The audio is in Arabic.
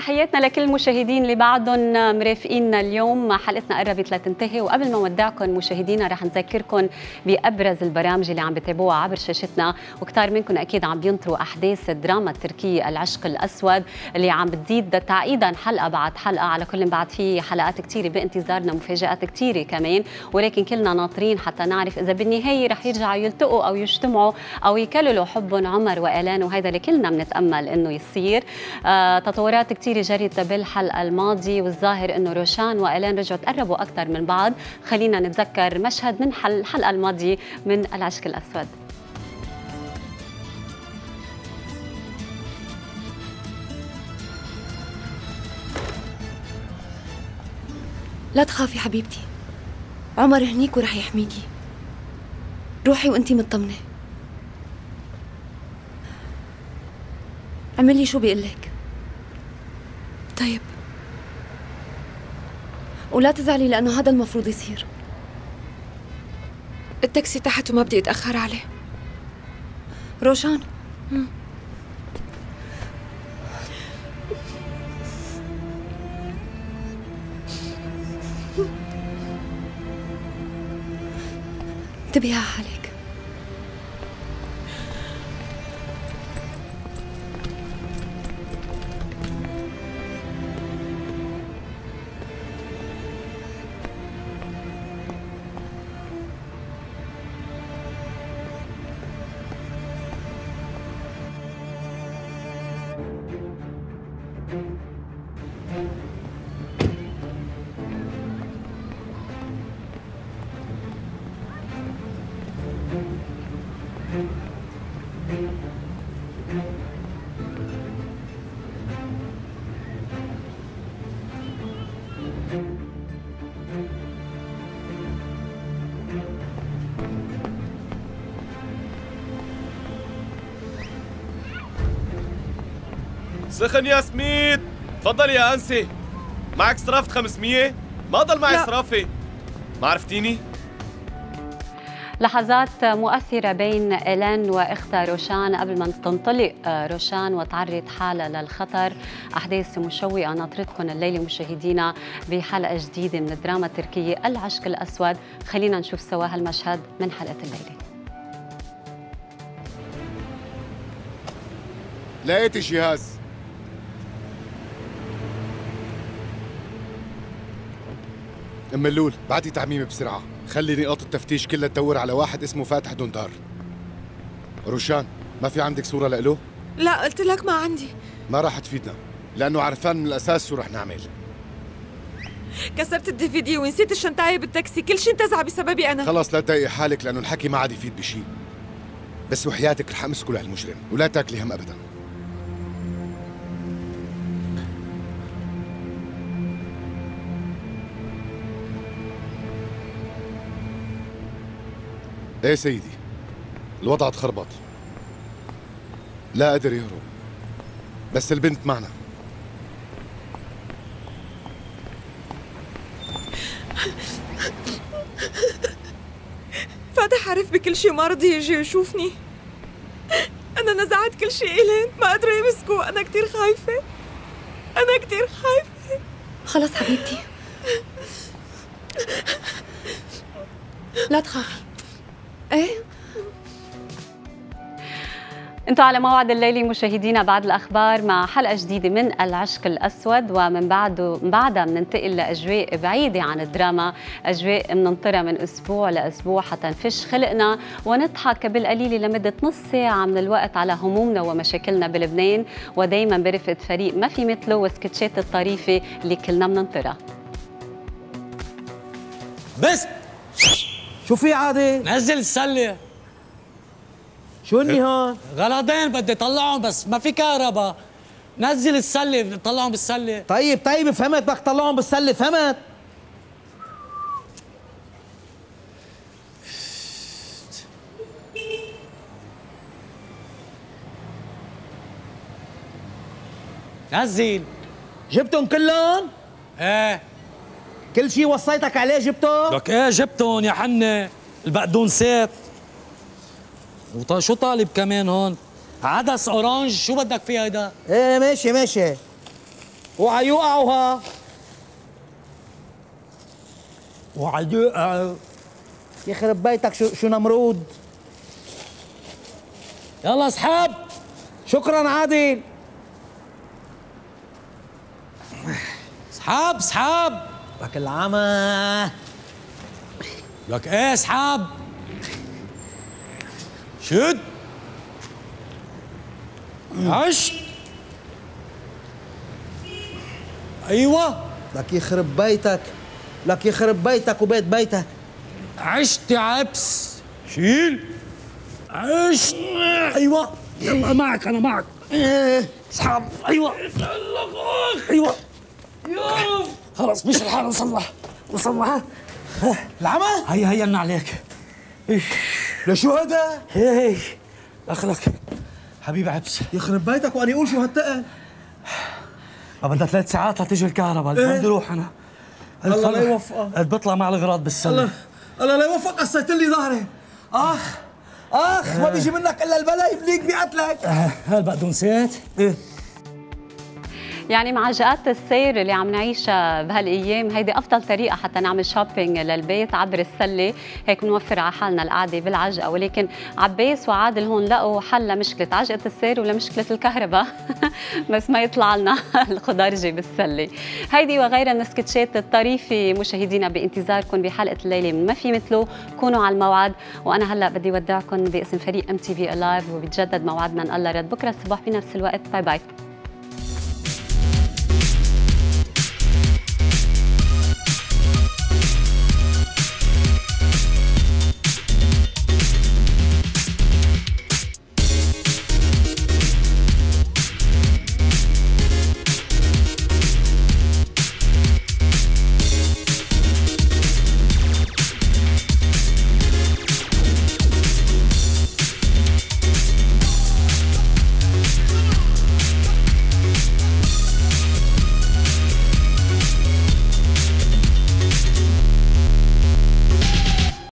تحياتنا لكل المشاهدين اللي بعدهم مرافقينا اليوم. حلقتنا قربت لتنتهي، وقبل ما نودعكم مشاهدينا رح نذكركم بأبرز البرامج اللي عم بتابعوها عبر شاشتنا، وكتار منكم أكيد عم بينطروا أحداث الدراما التركية العشق الأسود اللي عم بتزيد تعقيدا حلقة بعد حلقة. على كل بعد في حلقات كتيرة بانتظارنا، مفاجآت كتيرة كمان، ولكن كلنا ناطرين حتى نعرف إذا بالنهاية رح يرجعوا يلتقوا أو يجتمعوا أو يكللوا حبهم عمر وآلان، وهذا اللي كلنا بنتأمل إنه يصير. تطورات كتير جرت بالحلقة الماضية، والظاهر إنه روشان وآلان رجعوا تقربوا أكثر من بعض. خلينا نتذكر مشهد من الحلقة الماضية من العشق الأسود. لا تخافي حبيبتي، عمر هنيك ورح يحميكي، روحي وأنتي مطمنة. اعملي شو بيقلك. طيب، ولا تزعلي لأنه هذا المفروض يصير. التاكسي تحت وما بدي أتأخر عليه. روشان انتبهي على حالك. سخن يا سميت، تفضلي يا انسه. معك صرافة 500؟ ما ضل معي صرافة. ما عرفتيني؟ لحظات مؤثرة بين إيلان وإختها روشان قبل ما تنطلق روشان وتعرض حالها للخطر. أحداث مشوقة ناطرتكم الليلة مشاهدينا بحلقة جديدة من الدراما التركية العشق الأسود. خلينا نشوف سوا هالمشهد من حلقة الليلة. لقيت الجهاز. أم اللول، بعتي تعميمي بسرعة، خلي نقاط التفتيش كلها تدور على واحد اسمه فاتح دوندار. روشان، ما في عندك صورة لإله؟ لا، قلت لك ما عندي. ما راح تفيدنا، لأنه عرفان من الأساس شو راح نعمل. كسرت الدي في دي ونسيت الشنطاية بالتاكسي، كل شيء انتزع بسببي أنا. خلص لا تضايقي حالك لأنه الحكي ما عاد يفيد بشيء. بس وحياتك رح أمسكه لهالمجرم، ولا تاكلي هم أبداً. ايه سيدي، الوضع تخربط، لا قدر يهرب، بس البنت معنا. فاتح عرف بكل شيء وما رضي يجي ويشوفني. أنا نزعت كل شيء إلين، ما قادرة يمسكوه، أنا كثير خايفة، أنا كثير خايفة. خلص حبيبتي، لا تخافي. ايه انتوا على موعد الليلة مشاهدينا بعد الاخبار مع حلقة جديدة من العشق الاسود، ومن بعدها بننتقل لاجواء بعيدة عن الدراما، اجواء بننطرها من اسبوع لاسبوع حتى نفش خلقنا ونضحك بالقليل لمدة نص ساعة من الوقت على همومنا ومشاكلنا بلبنان، ودايما برفقة فريق ما في مثله وسكتشات الطريفة اللي كلنا بننطرها. بس شو في عادي؟ نزل السلة. شو اني هون؟ غلطين بدي طلعهم بس ما في كهرباء. نزل السلة، بدي طلعهم بالسلة. طيب فهمت، بدك تطلعهم بالسلة، فهمت؟ نزل. جبتهم كلهم؟ ايه. كل شيء وصيتك عليه جبته؟ لك ايه جبتهم يا حنة، البقدونسات. وشو طالب كمان هون؟ عدس اورانج، شو بدك فيه هيدا؟ ايه ماشي ماشي. وعيوقعوها وعيوقعوا. يخرب بيتك شو نمرود. يلا اصحاب. شكرا عادل. اصحاب اصحاب. لك العمى. لك ايه اصحاب؟ شد. عشت. ايوه. لك يخرب بيتك. لك يخرب بيتك وبيت بيتك. عشت يا عبس. شيل. عشت. ايوه. يلا معك انا معك. اصحاب. ايوه. ايوه. خلاص مش الحال نصلح نصلحها. العمى؟ هيا هيا لنا عليك. لشو هذا؟ هي اخلك حبيبي عبس. يخرب بيتك وأنا أقول شو هالتقل. بدها 3 ساعات لتجي الكهرباء، بدي اروح انا. الله لا يوفقك. قد بطلع مع الاغراض بالسله. الله لا يوفقك، قصيت لي ظهري. اخ اخ ما بيجي منك الا البلاء يبليك بقتلك. هالبقدونسات؟ ايه يعني معجقات السير اللي عم نعيشها بهالايام هيدي افضل طريقه حتى نعمل شوبينج للبيت عبر السله، هيك بنوفر على حالنا القعده بالعجقه. ولكن عباس وعادل هون لقوا حل لمشكله عجقه السير ولمشكله الكهرباء بس ما يطلع لنا الخضارجي بالسله. هيدي وغيرها من السكتشات الطريفه مشاهدينا بانتظاركم بحلقه الليله من ما في مثله. كونوا على الموعد، وانا هلا بدي ودعكم باسم فريق MTV Alive، وبيتجدد موعدنا ان الله رد بكره الصبح بنفس الوقت. باي باي.